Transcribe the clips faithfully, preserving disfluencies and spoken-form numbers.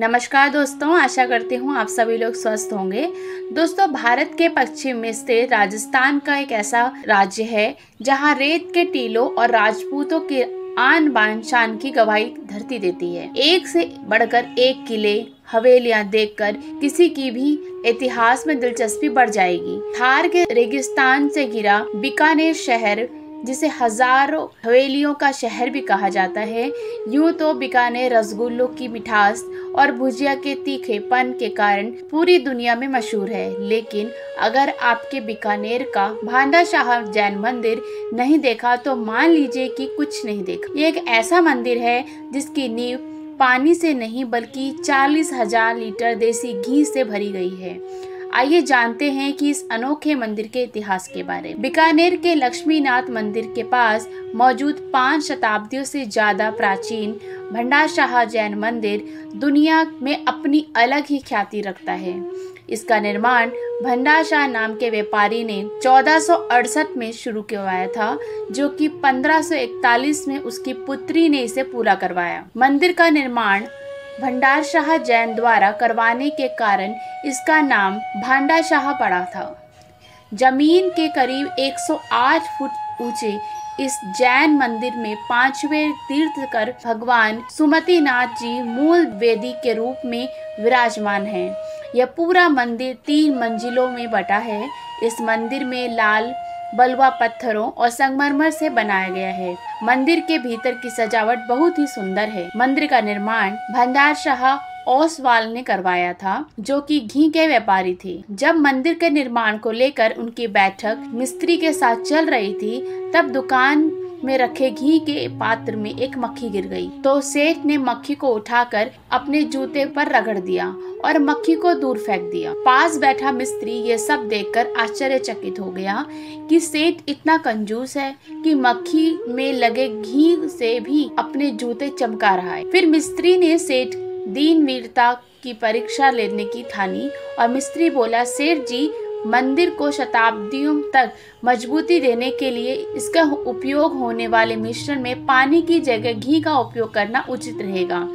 नमस्कार दोस्तों, आशा करती हूँ आप सभी लोग स्वस्थ होंगे। दोस्तों, भारत के पश्चिम में स्थित राजस्थान का एक ऐसा राज्य है जहाँ रेत के टीलों और राजपूतों के आन बान शान की गवाही धरती देती है। एक से बढ़कर एक किले हवेलियां देखकर किसी की भी इतिहास में दिलचस्पी बढ़ जाएगी। थार के रेगिस्तान से घिरा बीकानेर शहर, जिसे हजारों हवेलियों का शहर भी कहा जाता है, यूँ तो बीकानेर रसगुल्लों की मिठास और भुजिया के तीखेपन के कारण पूरी दुनिया में मशहूर है। लेकिन अगर आपके बीकानेर का भांडाशाह जैन मंदिर नहीं देखा तो मान लीजिए कि कुछ नहीं देखा। ये एक ऐसा मंदिर है जिसकी नींव पानी से नहीं बल्कि चालीस हजार लीटर देसी घी से भरी गई है। आइए जानते हैं कि इस अनोखे मंदिर के इतिहास के बारे में। बीकानेर के लक्ष्मीनाथ मंदिर के पास मौजूद पाँच शताब्दियों से ज़्यादा प्राचीन भांडाशाह जैन मंदिर दुनिया में अपनी अलग ही ख्याति रखता है। इसका निर्माण भांडाशाह नाम के व्यापारी ने चौदह सौ अड़सठ में शुरू करवाया था, जो कि पंद्रह सौ इकतालीस में उसकी पुत्री ने इसे पूरा करवाया। मंदिर का निर्माण भांडाशाह जैन द्वारा करवाने के कारण इसका नाम भांडाशाह पड़ा था। जमीन के करीब एक सौ आठ फुट ऊंचे इस जैन मंदिर में पांचवें तीर्थकर भगवान सुमतिनाथ जी मूल वेदी के रूप में विराजमान हैं। यह पूरा मंदिर तीन मंजिलों में बटा है। इस मंदिर में लाल बलुआ पत्थरों और संगमरमर से बनाया गया है। मंदिर के भीतर की सजावट बहुत ही सुंदर है। मंदिर का निर्माण भांडाशाह ओसवाल ने करवाया था, जो कि घी के व्यापारी थे। जब मंदिर के निर्माण को लेकर उनकी बैठक मिस्त्री के साथ चल रही थी, तब दुकान में रखे घी के पात्र में एक मक्खी गिर गई, तो सेठ ने मक्खी को उठाकर अपने जूते पर रगड़ दिया और मक्खी को दूर फेंक दिया। पास बैठा मिस्त्री ये सब देखकर आश्चर्यचकित हो गया कि सेठ इतना कंजूस है कि मक्खी में लगे घी से भी अपने जूते चमका रहा है। फिर मिस्त्री ने सेठ दीनवीरता की परीक्षा लेने की ठानी और मिस्त्री बोला, सेठ जी, मंदिर को शताब्दियों तक मजबूती देने के लिए इसका उपयोग होने वाले मिश्रण में पानी की जगह घी का उपयोग करना उचित रहेगा।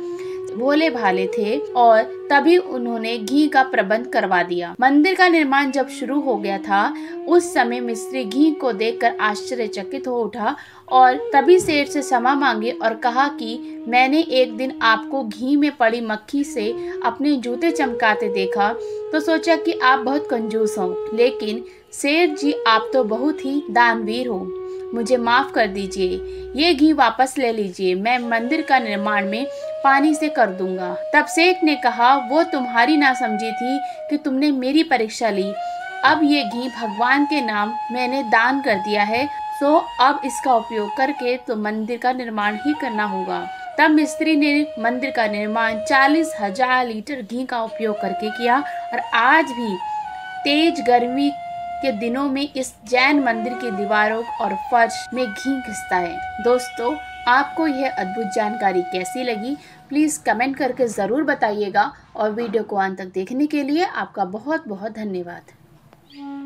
भोले भाले थे और तभी उन्होंने घी का प्रबंध करवा दिया। मंदिर का निर्माण जब शुरू हो गया था, उस समय मिस्त्री घी को देखकर आश्चर्यचकित हो उठा और तभी सेठ से क्षमा मांगी और कहा कि मैंने एक दिन आपको घी में पड़ी मक्खी से अपने जूते चमकाते देखा, तो सोचा कि आप बहुत कंजूस हो, लेकिन सेठ जी आप तो बहुत ही दानवीर हो, मुझे माफ कर दीजिए, ये घी वापस ले लीजिए, मैं मंदिर का निर्माण में पानी से कर दूंगा। तब सेठ ने कहा, वो तुम्हारी ना समझी थी कि तुमने मेरी परीक्षा ली, अब ये घी भगवान के नाम मैंने दान कर दिया है, तो अब इसका उपयोग करके तो मंदिर का निर्माण ही करना होगा। तब मिस्त्री ने मंदिर का निर्माण चालीस हजार लीटर घी का उपयोग करके किया और आज भी तेज गर्मी के दिनों में इस जैन मंदिर की दीवारों और फर्श में घी घिसता है। दोस्तों, आपको यह अद्भुत जानकारी कैसी लगी, प्लीज़ कमेंट करके ज़रूर बताइएगा और वीडियो को अंत तक देखने के लिए आपका बहुत बहुत धन्यवाद।